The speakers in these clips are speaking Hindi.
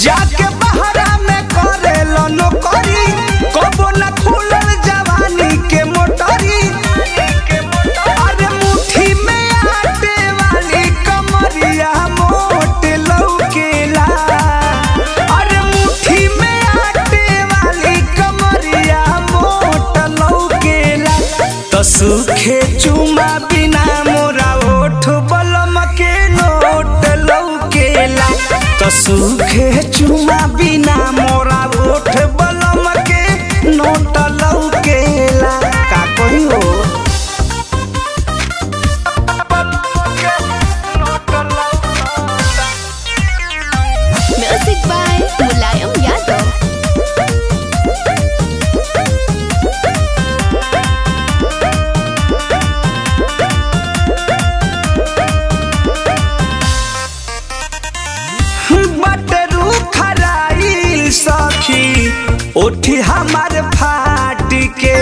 जाके बहरा में करे लो नौकरी, कबो न खुलल जवानी के मोटरी। अरे मुट्ठी में आटे वाली कमरिया मोट लौकेला, अरे मुट्ठी में आटे वाली कमरिया मोट लौकेला। तो सूखे चुमा बिना मोरा ओठ बलम के नोट लौकेला, तो सूखे चुमा बिना मोरा ओठ बलम के नोट लौकेला। का कोई हो म्यूजिक बाय मुलायम यादव। उठी हमारे फाट के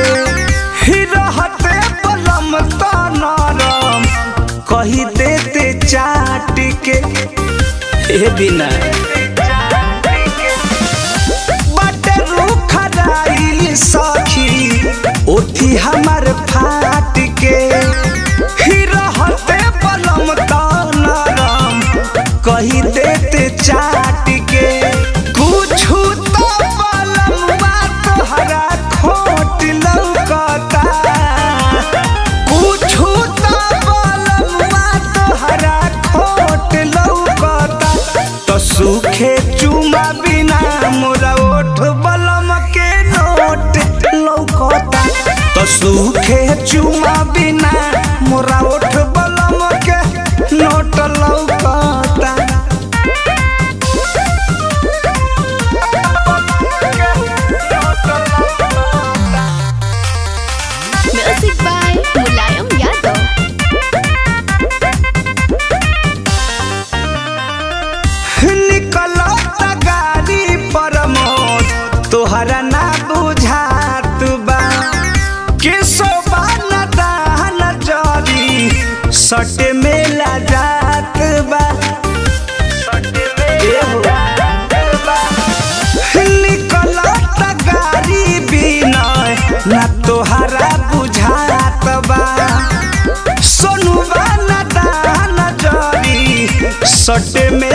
हिरहते पलम तो नरम कही देते चाट के। ए बिना बटे रूख राई सखी उठी हमारे फाट के हिरहते पलम तो नरम कही देते चाट के। कुछ सूखे चुमा बिना मोरा ओठ बलम के नोट लौकता, तो सूखे चुमा बिना मोरा ओठ बलम के नोट लौकता। Music by Mulayam Yadav. तोहरा ना बुझात बा के सोबान दान जरी सटे में लाजात बा। निकल गाड़ी बिना ना तोहरा बुझात बा, सोनू बान दान जरी सटे में